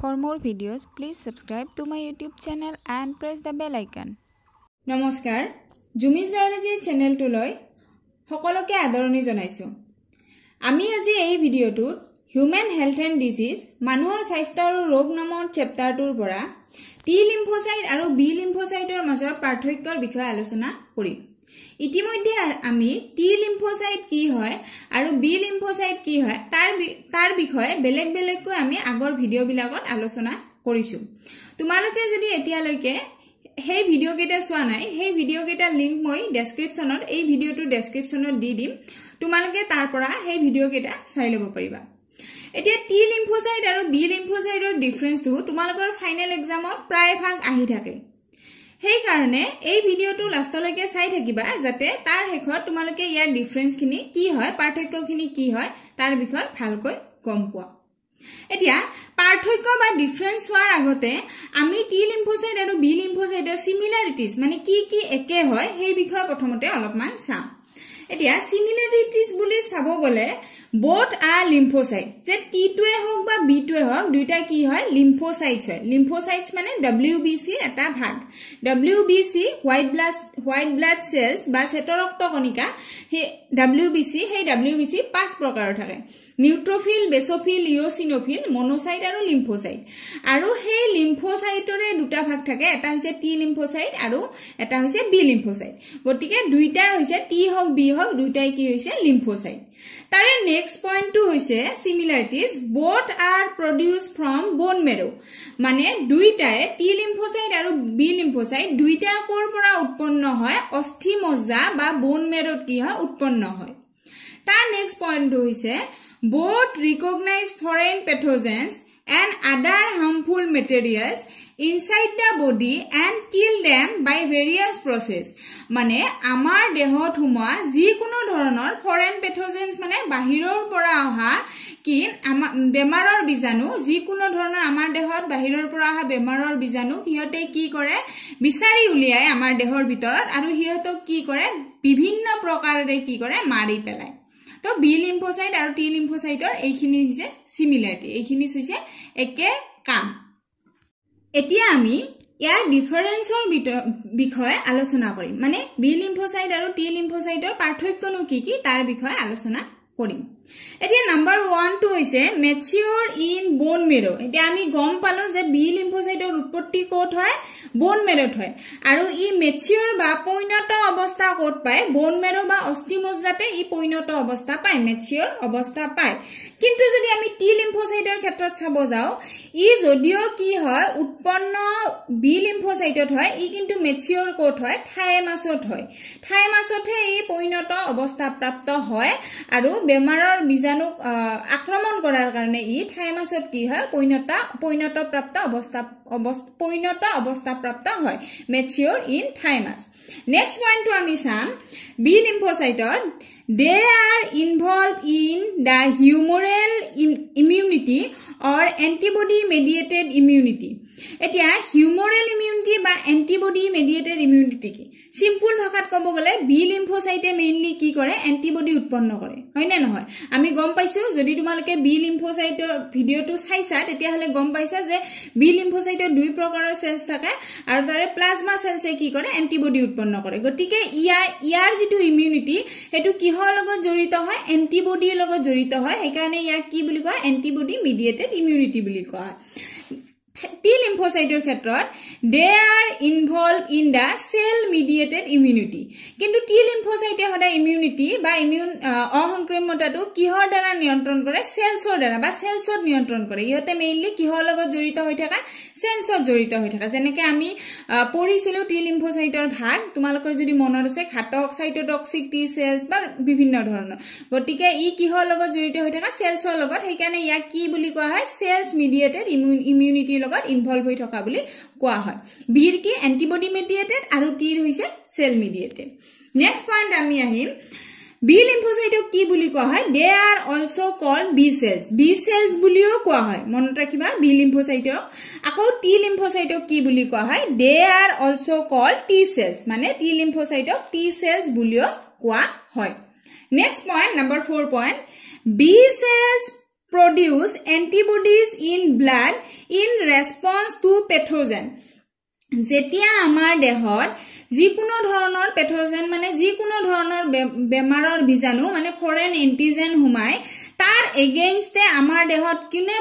For more videos, please subscribe to my YouTube channel and press the bell icon. Namaskar, Jumi's Biology channel to loi hokoloke adoroni jonaisu. Ami aji ei video tur Human Health and Disease manuhor swaस्थ्य aru rog namor chapter tur pora T lymphocyte aru B lymphocyte or major parthokyor bishoye alochona korim. ইতিমধ্যে আমি T lymphocyte কি হয় আর B lymphocyte কি হয় তার বিষয়ে বেলেগ বেলেগ কো আমি আগৰ ভিডিও বিলাকত আলোচনা কৰিছো তোমালোকে যদি এতিয়া লৈকে হেই ভিডিও কেটা চোৱা নাই হেই ভিডিও কেটা লিংক মই ডেসক্ৰিপচনত এই ভিডিওটো ডেসক্ৰিপচনত দি দিম তোমালোকে তাৰ পৰা হেই ভিডিও কেটা চাই লব পাৰিবা এতিয়া টি লিম্ফোসাইট আৰু বি লিম্ফোসাইটৰ ডিফাৰেন্সটো তোমালোকৰ ফাইনেল এক্সামত প্ৰায় ভাগ আহি থাকে Hey karone, ei video to lastoleke sai thakiba jate tar hekhor tumaloke iya difference khini ki hoy parthokyo khini ki hoy tar bikhoy bhalkoi gom poa etia parthokyo ba difference war agote ami t lymphocyte aru b lymphocyte similarities mane ki eke hoy hei bikhoy prothomote alopman sam etia similarities buli sabo gole both are lymphocyte je t to e hok ba b to e hok duita ki hoy lymphocytes hoy lymphocytes mane wbc eta bhag WBC white blood cells বা শ্বেতৰক্তকণিকা হে WBC পাঁচ প্ৰকাৰৰ থাকে neutrophil basophil eosinophil monocyte আৰু lymphocyte আৰু হে লিম্ফোসাইটৰে দুটা ভাগ থাকে এটা হৈছে টি লিম্ফোসাইট আৰু এটা হৈছে বি লিম্ফোসাইট গটিকে দুইটা হৈছে টি হক বি হক দুইটাই কি হৈছে লিম্ফোসাইট তাৰে নেক্সট পইণ্টটো হৈছে similarities both are produce from bone marrow মানে দুইটাই টি লিম্ফোসাইট আৰু বি লিম্ফোসাইট দুইটা কোৰ পৰা উৎপন্ন হয় অস্থি মজ্জা বা বোন মেৰোত কি হয় উৎপন্ন হয় তাৰ নেক্সট পইণ্টটো হৈছে both recognize foreign pathogens and other harmful materials inside the body and kill them by various process মানে আমাৰ দেহত হুমা যি কোনো ধৰণৰ foreign pathogens মানে বাহিৰৰ পৰা অহা কি বেমাৰৰ বীজাণু যি কোনো ধৰণৰ আমাৰ দেহত বাহিৰৰ পৰা অহা বেমাৰৰ বীজাণু হিয়তে কি কৰে বিচাৰি উলিয়ায় আমাৰ দেহৰ ভিতৰত আৰু হিয়তে কি কৰে বিভিন্ন প্ৰকাৰে কি কৰে মাৰি পেলায় तो बी लिम्फोसाइट और टी लिम्फोसाइटर एखिनि হৈছে সিমিলাৰিটি এখিনি হৈছে একে কাম এতিয়া আমি ইয়াৰ ডিফাৰেন্সৰ বিষয়ে আলোচনা কৰিম মানে বি লিম্ফোসাইট আৰু টি লিম্ফোসাইটৰ পাৰ্থক্যনো কি তাৰ বিষয়ে আলোচনা কৰিম এতিয়া নাম্বাৰ 1 টো হৈছে ম্যাচিউৰ ইন বোন মেৰো এতিয়া আমি গম পালো যে বি লিম্ফোসাইটৰ উৎপত্তি ক'ত হয় বোন মেৰোত হয় আৰু ই ম্যাচিউৰ বা পৈণত অৱস্থা ক'ত পায় বোন মেৰো বা অস্থিমজ্জাতে ই পৈণত অৱস্থা পায় ম্যাচিউৰ অৱস্থা পায় কিন্তু যদি আমি টি লিম্ফোসাইটৰ ক্ষেত্ৰত চাব যাও ই যদিও কি হয় উৎপন্ন বি লিম্ফোসাইটত হয় ই কিন্তু ম্যাচিউৰ ক'ত হয় থাইমাছত হয় থাইমাছতে ই পৈণত অৱস্থা প্ৰাপ্ত হয় আৰু বেমাৰৰ বিজাণু আক্ৰমণ কৰাৰ কাৰণে ই থাইমাছত কি হয় পৈণত অৱস্থা প্ৰাপ্ত হয় mature in thymus next point two আমি চাম বি লিম্ফোসাইটৰ they are involved in the humoral immunity or antibody mediated immunity এতিয়া হিউমোৰেল ইমিউনিটি বা এন্টিবডি মেডিয়েটেড ইমিউনিটি কি সিম্পল ভাষাত ক'ব গলে বি লিম্ফোসাইটে মেইনলি কি কৰে এন্টিবডি উৎপন্ন কৰে হয় না নহয় আমি গম পাইছো যদি তোমালকে বি লিম্ফোসাইটৰ ভিডিওটো চাইছা তেতিয়া হলে গম পাইছা যে বি লিম্ফোসাইটৰ দুই প্ৰকাৰৰ সেলস থাকে আৰু তাৰে প্লাজমা সেলসে কি কৰে এন্টিবডি উৎপন্ন কৰে গটিকে ইয়াৰ যেটো ইমিউনিটি হেতু কিহৰ লগত জড়িত হয় এন্টিবডিৰ লগত জড়িত হয় হেকাৰণে ইয়াক কি বুলি কয় এন্টিবডি মেডিয়েটেড ইমিউনিটি বুলি কয় T lymphocyte ক্ষেত্ৰত they are involved in the cell mediated immunity কিন্তু T lymphocyte হডা immunity বা immune অহংক্রমতাটো কিহৰ দ্বাৰা নিয়ন্ত্ৰণ কৰে সেলছৰ দ্বাৰা বা সেলছত নিয়ন্ত্ৰণ কৰে ইহতে মেইনলি কিহৰ লগত জড়িত হৈ থাকে সেলছত জড়িত হৈ থাকে যেনেকৈ আমি পঢ়িছিলো T lymphocyteৰ ভাগ তোমালোকৰ যদি মনত আছে ঘাতক সাইটোটক্সিক T cells বা বিভিন্ন ধৰণৰ গটিকে ই কিহৰ লগত জড়িত হৈ থাকে সেলছৰ লগত হেকাৰণে ইয়াক কি বুলি কোৱা হয় cells mediated immunity involved হৈ থকা বুলি কোৱা হয় বিৰ কি এন্টিবডি মেডিয়েটেড আৰু টিৰ হৈছে সেল মেডিয়েটেড নেক্সট পইণ্ট আমি আহিম বি লিম্ফোসাইটক কি বুলি কোৱা হয় they are also called B cells বুলিও কোৱা হয় মনত ৰাখিবা বি লিম্ফোসাইটক আকৌ টি লিম্ফোসাইটক কি বুলি কোৱা হয় they are also called T cells মানে টি লিম্ফোসাইটক টি সেলস বুলিও কোৱা হয় Next point, number 4 point. B cells produce antibodies in blood in response to pathogen. जेतिया आमार देहर जिकुनो धरनर पैथोजेन माने जिकुनो धरनर बेमारर बीजाणु माने फॉरेन एंटीजन हुमाय तार अगेंस्ट ते आमार देहर किने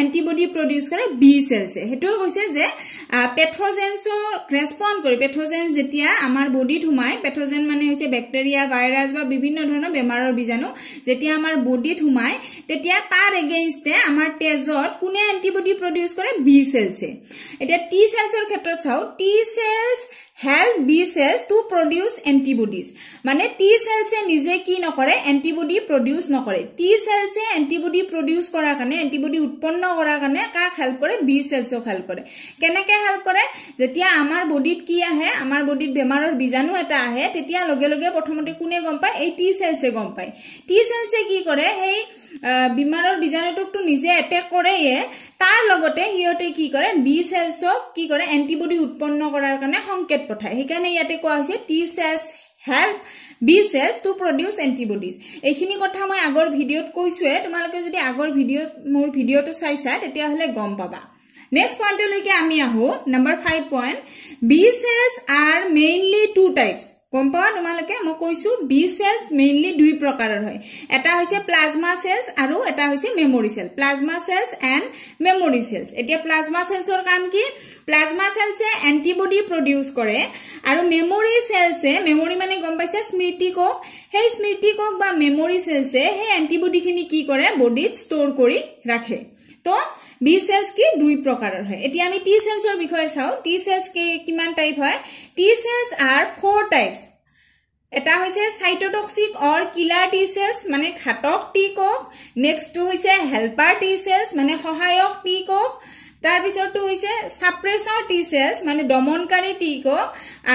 एंटीबॉडी प्रोड्यूस करे बी सेल्स हेतु कइसे जे पैथोजेन्स रेस्पोंड करे पैथोजेन जेतिया आमार बॉडीत हुमाय पैथोजेन माने होइसे बैक्टीरिया वायरास बा विभिन्न धरनर बेमारर बीजाणु जेतिया आमार बॉडीत हुमाय तेतिया तार अगेंस्ट ते आमार तेजत कुने एंटीबॉडी प्रोड्यूस करे बी सेल्स एतिया टी सेल्सर क्षेत्र T cells help B cells to produce antibodies. माने T cells से निजे की न करे antibody produce न करे. T cells से antibody produce करा करने, antibody उत्पन्न करा करने का help करे B cells को help करे. कहने क्या help करे? जतिया हमार body किया है, हमार body बीमार और बीजाणु ऐता है, तेतिया लोगे लोगे पठमोटे कुने गम पाए, ए T cells से गम पाए. T cells से की करे है बीमार और बीजाणु टुक टू निजे अटैक करे ये तार लगोटे हियोटे की करे B cells की करे antibody उत्पन्न करार करने संकेत पठाए हेकाने याते कोआ होइसे T cells help B cells to produce antibodies. एखिनि कथा মই আগৰ ভিডিওত কৈছোৱে তোমালোকে যদি আগৰ ভিডিও মোৰ ভিডিওটো চাইছা তেতিয়া হলে গম পাবা. Next point লৈকে আমি আহো number 5 point. B cells are mainly two types. Compound তোমালোকে মই কৈছো বি সেলস মেইনলি দুই প্ৰকাৰৰ হয় এটা হৈছে প্লাজমা সেলস আৰু এটা হৈছে memory cell plasma cells and memory cells এতিয়া প্লাজমা সেলসৰ কাম কি প্লাজমা সেলসে এন্টিবডি প্ৰডিউস কৰে আৰু মেমৰি সেলসে মেমৰি মানে গম পাইছে স্মৃতিকক হেই স্মৃতিকক বা মেমৰি সেলসে হেই এন্টিবডি খিনি কি কৰে বডিত ষ্ট'ৰ কৰি ৰাখে तो बी सेल्स की दुई प्रकारर है एति आमी टी सेल्स और बिखय साउ टी सेल्स के किमान टाइप है टी सेल्स आर 4 टाइप्स এটা হইছে cytotoxic or killer T cells মানে ঘাতক টি কক নেক্সট হইছে হেল্পার টি সেলস মানে সহায়ক টি কক तार पिछरटु होइसे सप्रेसर टी सेल्स माने दमनकारी टी को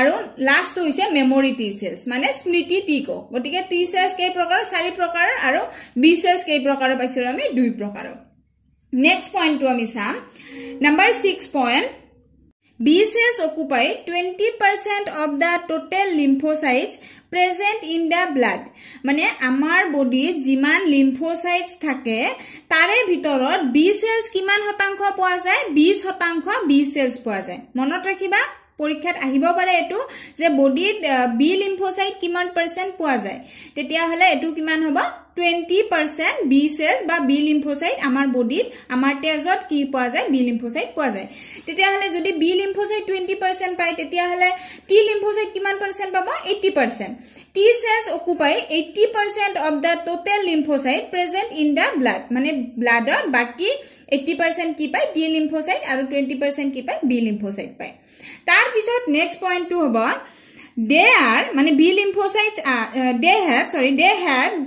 आरो लास्ट होइसे मेमोरी टी सेल्स माने स्मृति टी को गटिके टी सेल्स के प्रकार सारी प्रकार आरो बी सेल्स के प्रकार पाइसर आमी दुई प्रकार. Next point to Amisam. Number 6 point. B cells occupy 20% of the total lymphocytes present in the blood. माने आमार बॉडी जिमान lymphocytes थाके तारे भितरत B cells किमान शतांश পোৱা যায় 20 শতাংশ B cells পোৱা যায় মনত ৰাখিবা পৰীক্ষাত আহিব পাৰে এটো যে বডিত B lymphocyte কিমান % পোৱা যায় তেতিয়া হলে এটো কিমান হ'ব 20% B cells বা B lymphocyte আমাৰ বডিত আমাৰ তেজত কি পোৱা যায় B lymphocyte পোৱা যায় তেতিয়া হলে যদি B lymphocyte 20% পায় তেতিয়া হলে T lymphocyte কিমান % পাব 80% T cells occupy 80% of the total lymphocyte present in the blood মানে ব্লাডৰ বাকি 80% কি পায় T lymphocyte আৰু 20% কি পায় B lymphocyte পায় তার পিছত নেক্সট পইণ্ট টু হ'ব they are माने B lymphocytes are they have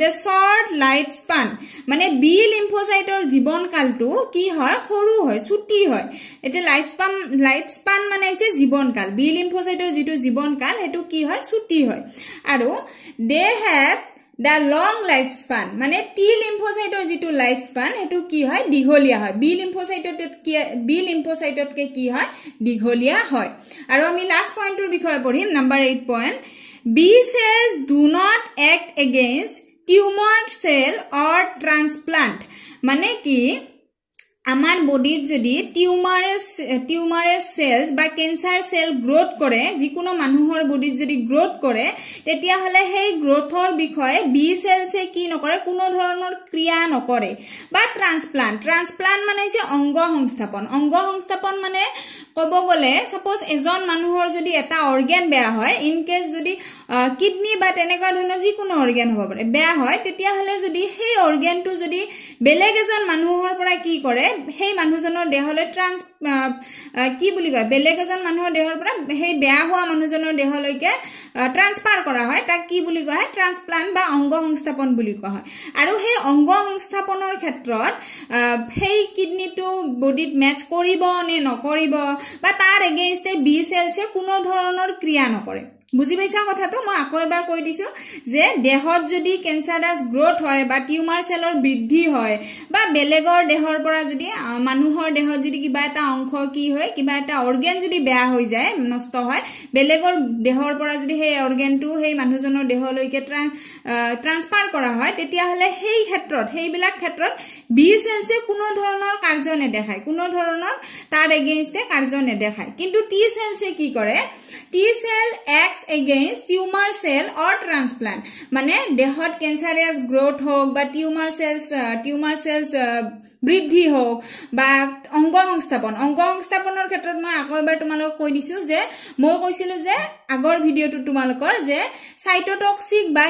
the short lifespan माने B lymphocyte और जीवन काल तो की है खोरू है छुट्टी है एते lifespan माने ऐसे जीवन काल B lymphocyte और जितो जीवन काल है तो की है छुट्टी है आरो they have the long life span माने T lymphocyte और जितो life span है तो की है दीघलिया है B lymphocyte के की है दीघलिया है और हमी लास्ट पॉइंट टू बिखय पढ़िम number 8 point B cells do not act against tumor cell or transplant माने की আমার বডিত যদি টিউমারেস সেলস বা ক্যান্সার সেল গ্রোথ করে যিকোনো মানুহৰ বডিত যদি গ্ৰোথ কৰে তেতিয়া হলে সেই গ্ৰোথৰ বিষয়ে বি সেলসে কি নকৰে কোনো ধৰণৰ ক্ৰিয়া নকৰে বা ট্ৰান্সপ্লান্ট মানে হৈছে অংগ সংস্থাপন মানে কব গলে সাপোজ এজন মানুহৰ যদি এটা অৰ্গান বেয়া হয় ইন কেস যদি কিডনি বা তেনেকা ধৰণৰ যিকোনো অৰ্গান হ'ব পাৰে বেয়া হয় তেতিয়া হলে যদি সেই অৰ্গানটো যদি বেলেগ এজন মানুহৰ পৰা কি কৰে हे মানুহজনৰ দেহলৈ ট্ৰান্স কি বুলি কয় বেলেগজন মানুহৰ দেহৰ পৰা হেই বেয়া হোৱা মানুহজনৰ দেহলৈকে ট্ৰান্সফাৰ কৰা হয় তাক কি বুলি কয় ট্ৰান্সপ্লান্ট বা অংগ সংস্থাপন বুলি কোৱা হয় আৰু হেই অংগ সংস্থাপনৰ ক্ষেত্ৰত হেই কিডনিটো বডিত ম্যাচ কৰিব নে নকৰিব বা তাৰ এগেইনষ্টে বি সেলসে কোনো ধৰণৰ ক্ৰিয়া নকৰে बुझी पाइसा कथा तो मैं आको एबार कहि दिसो जे देहत जदि कैंसरस ग्रोथ होय बा ट्यूमर सेलर वृद्धि होय बा बेलेगर देहर परा जदि मानुहर देहत जदि किबा एटा अंग की होय किबा एटा organ जदि बेया होय जाय नष्ट होय बेलेगर देहर परा जदि हे organ टु हे मानुजनर देह लयके ट्रान्सफर करा होय तेतिया हले हेई क्षेत्रत हेई बिला क्षेत्रत बी सेल्स कोनो धरणर कार्य ने देखाय कोनो धरणर तार एगेंस्ट कार्य ने देखाय किंतु टी सेल्स की करे T cell x against tumor cell or transplant माने देहत cancerous growth होग बा tumor cells वृद्धि होग बा अंग संस्थापन क्षेत्र में आको एबार तुमालक কৈ দিছো जे মই কৈছিলো जे আগৰ ভিডিওটো তোমালকৰ जे সাইটোটক্সিক বা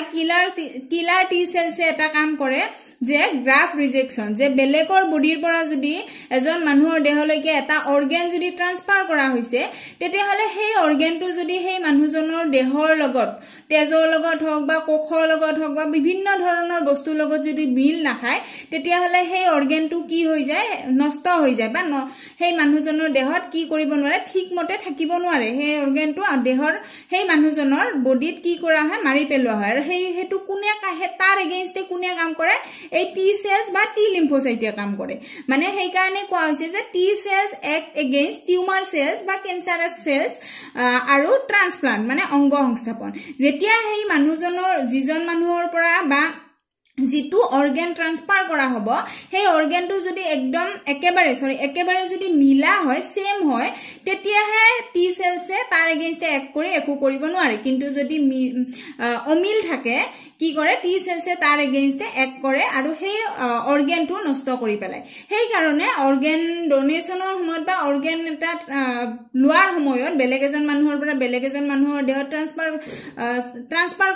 কিলাৰ টি সেলসে এটা কাম কৰে যে গ্ৰাফ ৰিজেকশন যে বেলেকৰ বডিৰ পৰা যদি এজন মানুহৰ দেহলৈকে এটা অৰ্গান যদি ট্ৰান্সফাৰ কৰা হৈছে তেতিয়া হলে সেই অৰ্গানটো যদি সেই মানুহজনৰ দেহৰ লগত তেজৰ লগত হওক বা কোষৰ লগত হওক বা বিভিন্ন ধৰণৰ বস্তুৰ লগত যদি মিল নাখায় তেতিয়া হলে সেই অৰ্গানটো কি হৈ যায় নষ্ট হৈ যায় বা সেই মানুহজনৰ দেহত কি কৰিব নোৱাৰে ঠিকমতে থাকিব নোৱাৰে সেই অৰ্গানটো দেহৰ সেই মানুহজনৰ বডিত কি কৰা হয় মাৰি পেলোৱা হয় আৰু সেই হেতু কোনে তাৰ এগেইনষ্টে কোনে কাম কৰে এই টি সেলস বা টি লিম্ফোসাইটে কাম কৰে মানে সেই কাৰণে কোৱা হৈছে যে T cells act against tumour cells বা ক্যান্সাৰাস সেলস আৰু ট্ৰান্সপ্লান্ট মানে অংগ সংস্থাপন যেতিয়া সেই মানুহজনৰ জীজন মানুহৰ পৰা বা जितु organ transfer करा होबो हे organ तो जदि एकदम एकेबारे जदि मिला होय सेम होय तेतिया हे टी सेल से तार अगेंस्ट एक करे एकु करिबो नआरे किंतु जदि अमिल थाके की करे टी सेल से तार अगेंस्ट एक करे आरो हे organ तो नष्ट करि पेलाय हेई कारणे organ donation हमत बा organ एटा लुआर हमयत बेलेगेजन মানুহৰ পৰা बेलेगेजन মানুহৰ দেহ ট্ৰান্সফাৰ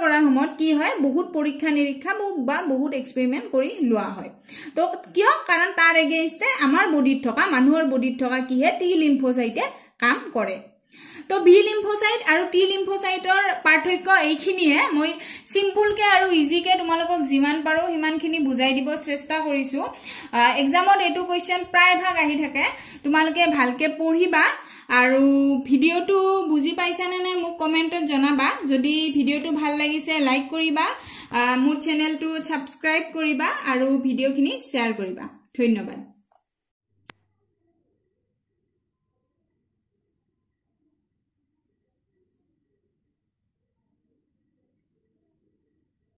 কৰাৰ সময়ত কি হয় বহুত পৰীক্ষা নিৰীক্ষা বহুত এক্সপেৰিমেন্ট কৰি লোৱা হয় তো কিয় কাৰণ তাৰ এগেইনষ্টে আমাৰ বডিত থকা মানুহৰ বডিত থকা কিহে টি লিম্ফোসাইটে কাম কৰে তো বি লিম্ফোসাইট আৰু টি লিম্ফোসাইটৰ পাৰ্থক্য এইখিনিয়ে মই সিম্পলকে আৰু ইজিকে তোমালোকক জিমান পাৰো হিমানখিনি বুজাই দিব চেষ্টা কৰিছো এক্সামত এটো কোৱেশ্চন প্ৰায় ভাগ আহি থাকে তোমালোকে ভালকে পঢ়িবা আৰু ভিডিওটো বুজি পাইছানে নাই মোক কমেন্টত জনাবা যদি ভিডিওটো ভাল লাগিছে লাইক কৰিবা মোৰ চ্যানেলটো সাবস্ক্ৰাইব কৰিবা আৰু ভিডিওখিনি শেয়াৰ কৰিবা ধন্যবাদ।